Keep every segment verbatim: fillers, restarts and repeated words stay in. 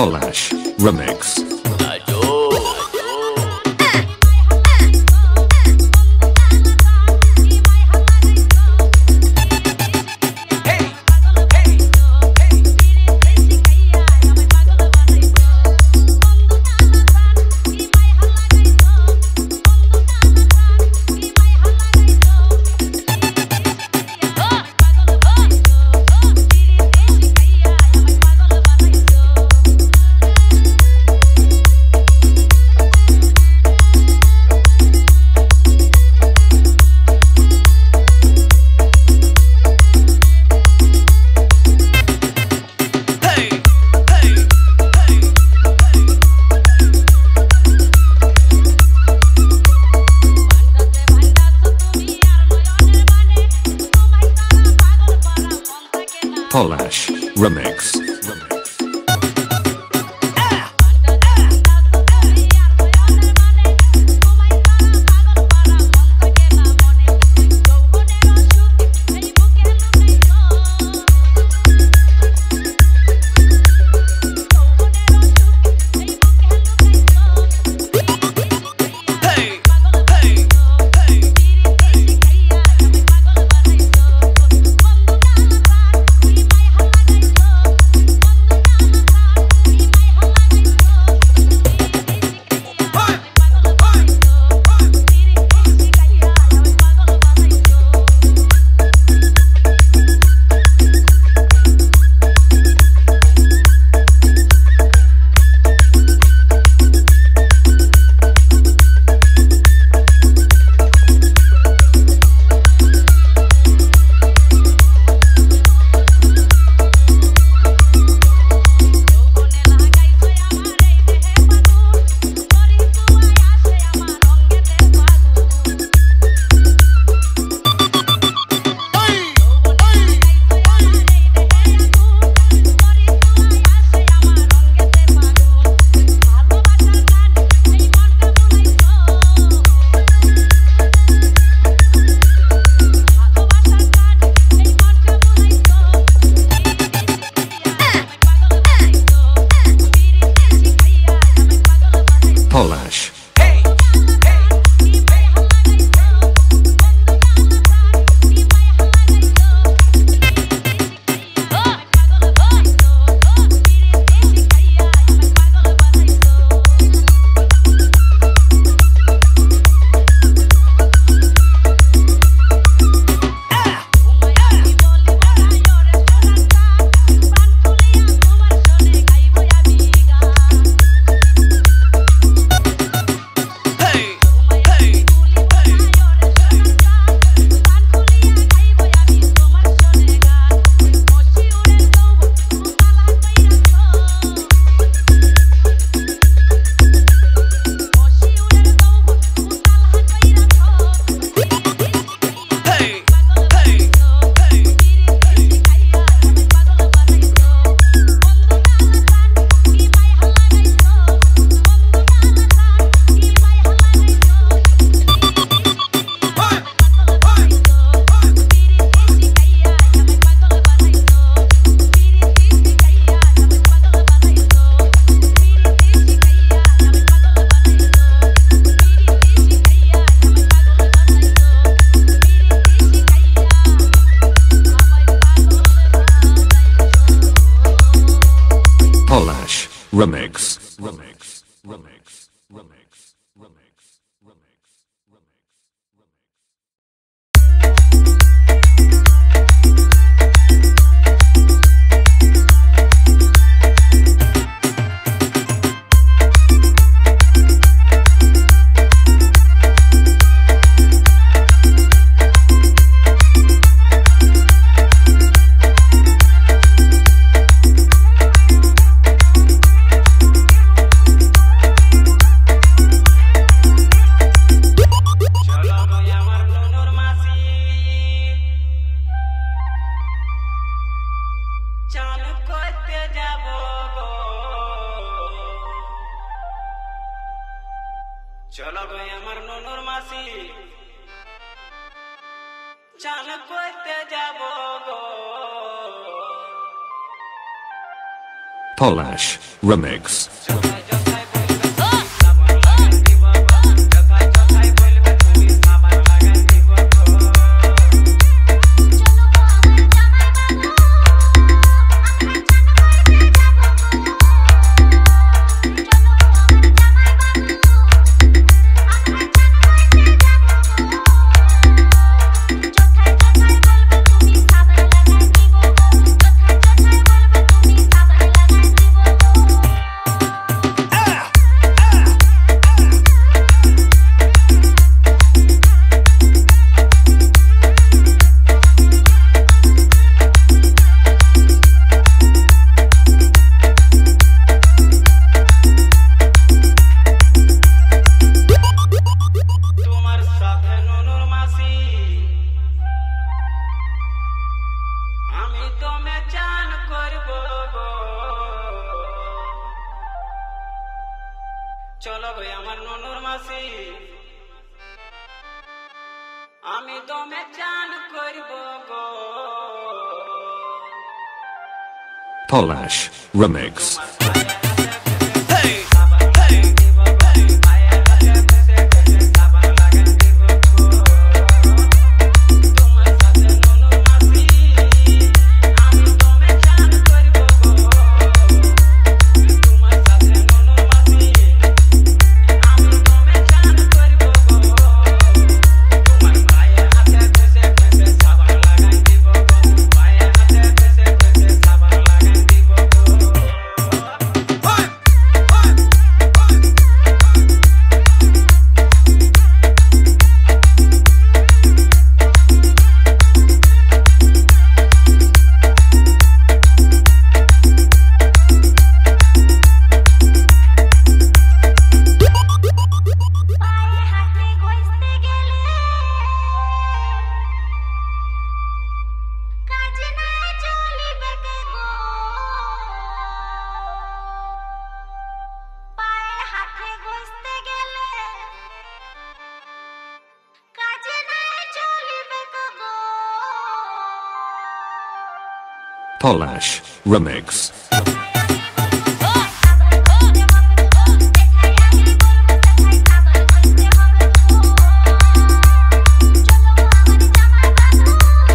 Palash remix. Palash remix. Palash. Palash remix. Remix. Remix. Remix. Remix. Remix. চলো গো আমার ননুর মাসি চান করতে যাব গো। Palash. remix. चलो गई अमर नूनूर मासी आमी तो मैं चांद करबो गो Palash Remix. Palash Remix.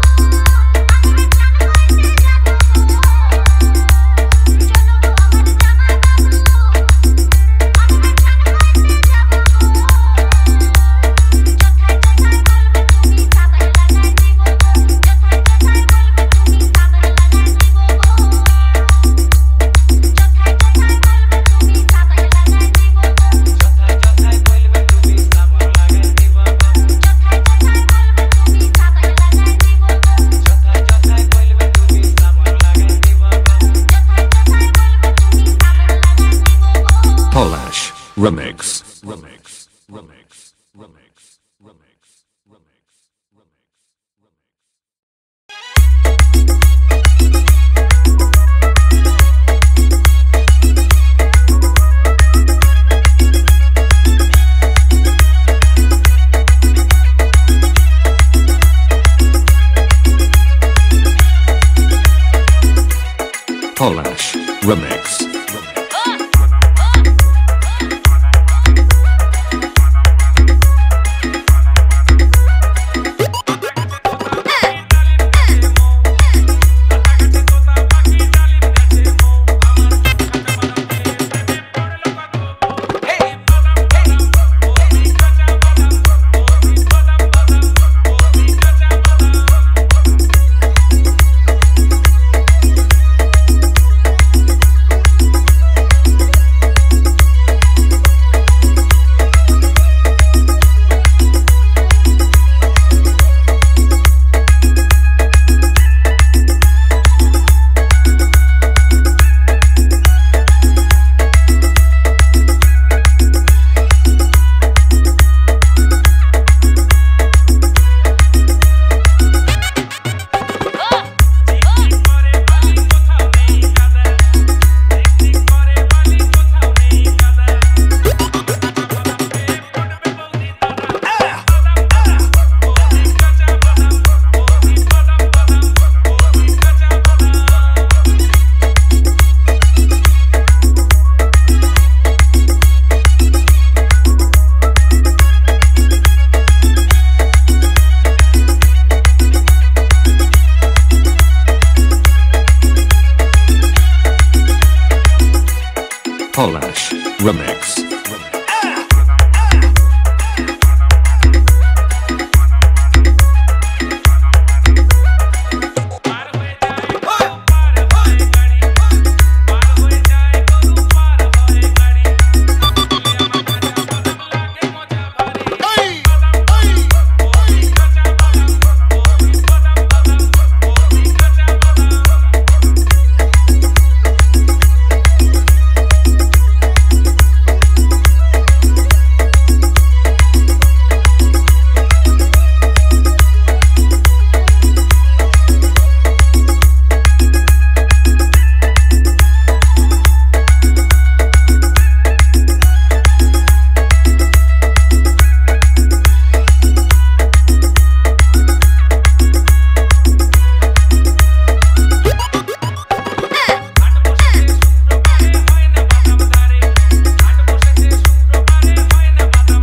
Palash Remix. Remix. Remix. Remix. Remix. Remix. Remix. Palash Remix. Palash Remix. Palash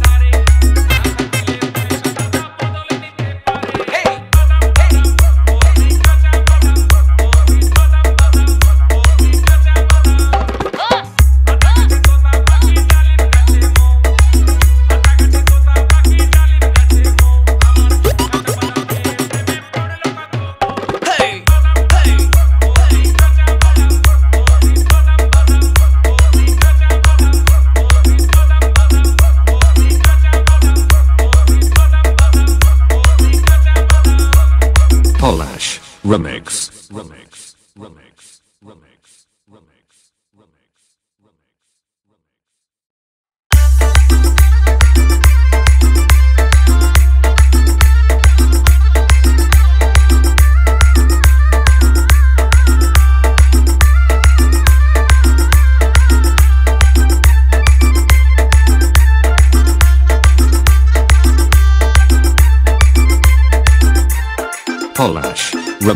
Remix. Remix. Remix. Remix. Remix. Remix. Palash Remix. Palash Remix.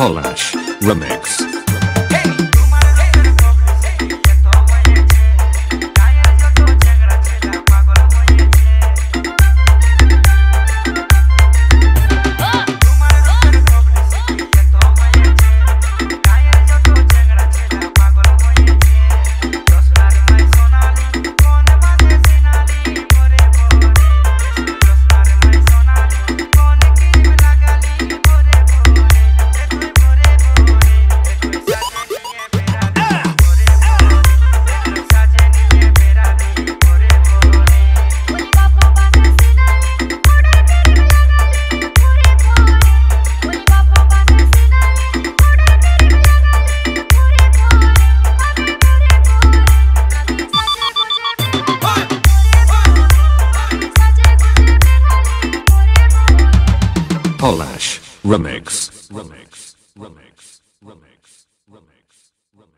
Palash Remix. Palash Remix. Remix. Remix. Remix. Remix. Remix. Remix. Remix.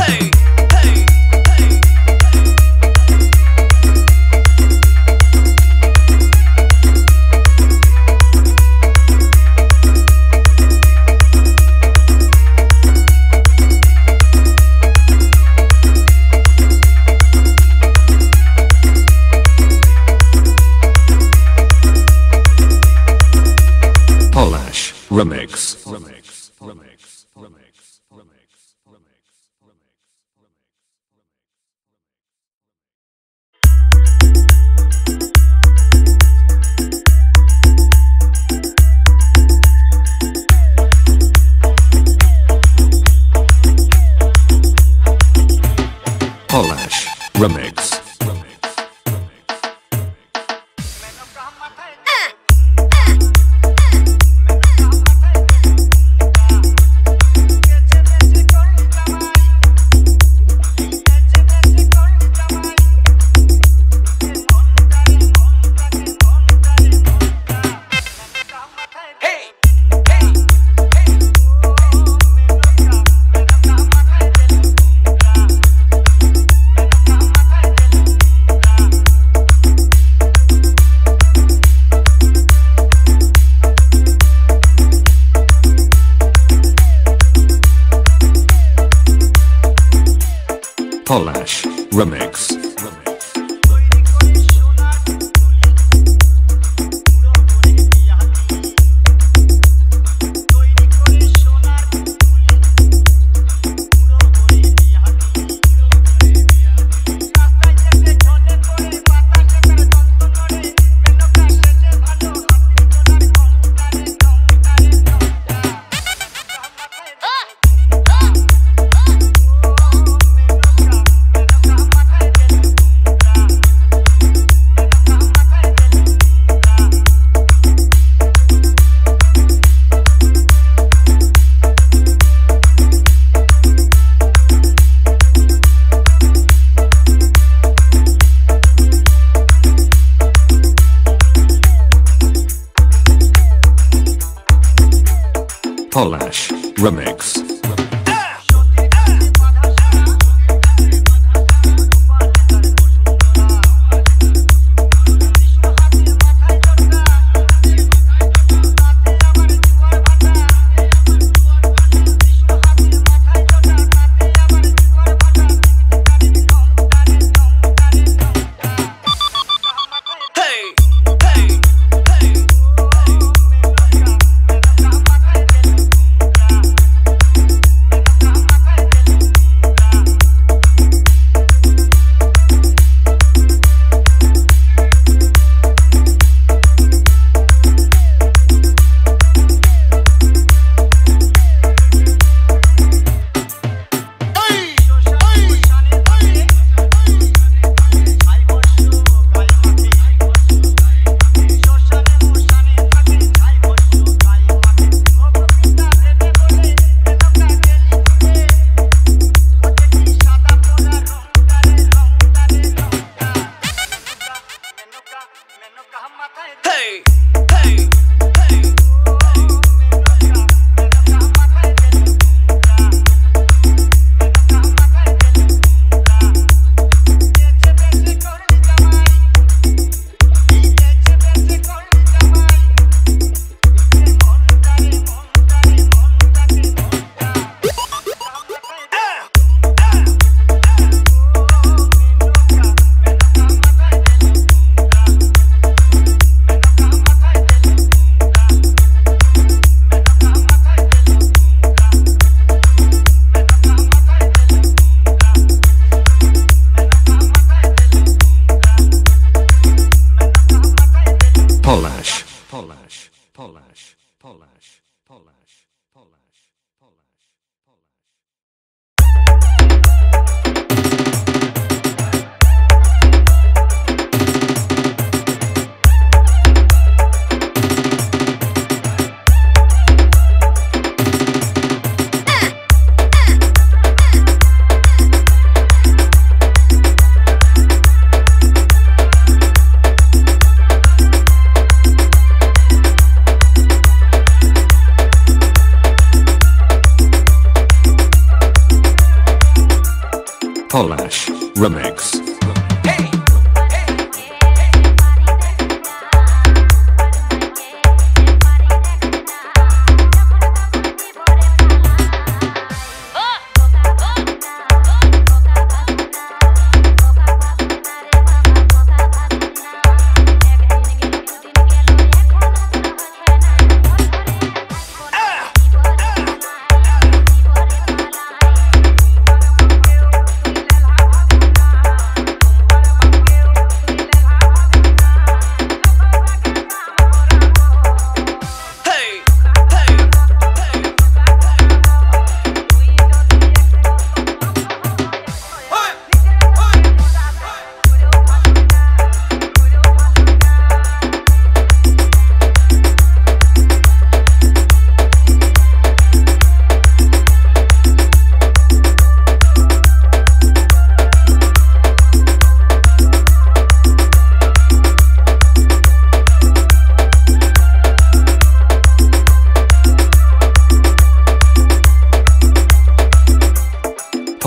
Hey! Remix. Remix. Remix. Remix. Remix. Palash Remix. Palash Remix. Palash Remix. Hey! Hey! Palash, Palash, Palash, Palash, Palash, Palash, Palash. Palash Remix.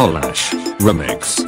Palash remix.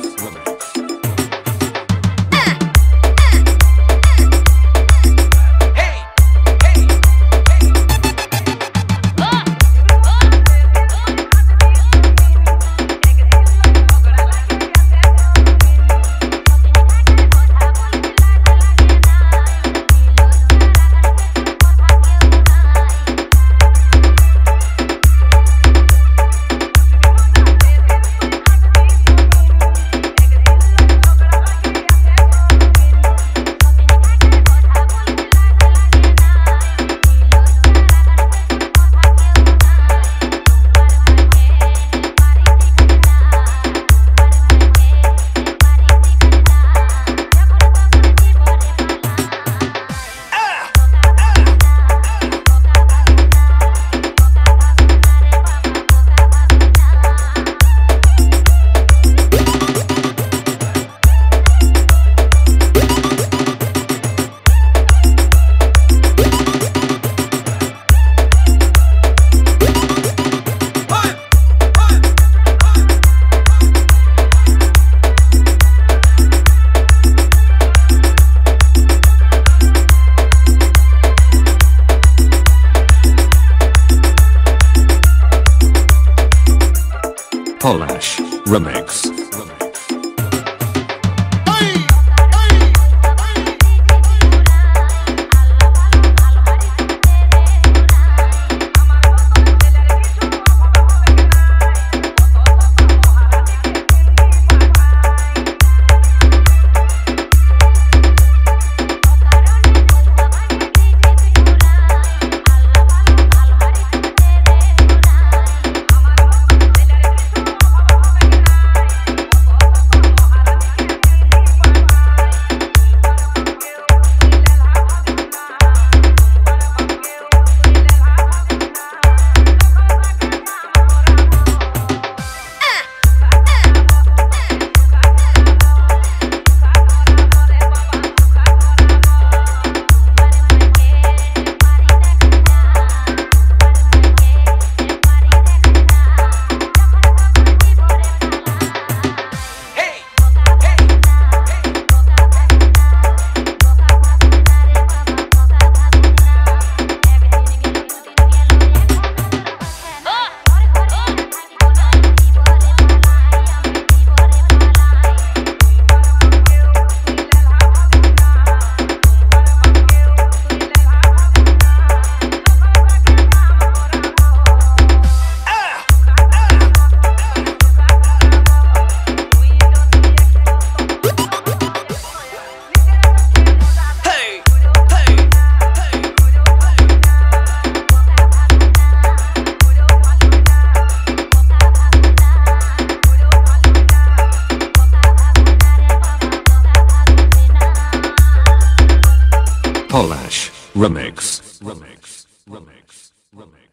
Palash remix. Palash remix. Remix. Remix. Remix.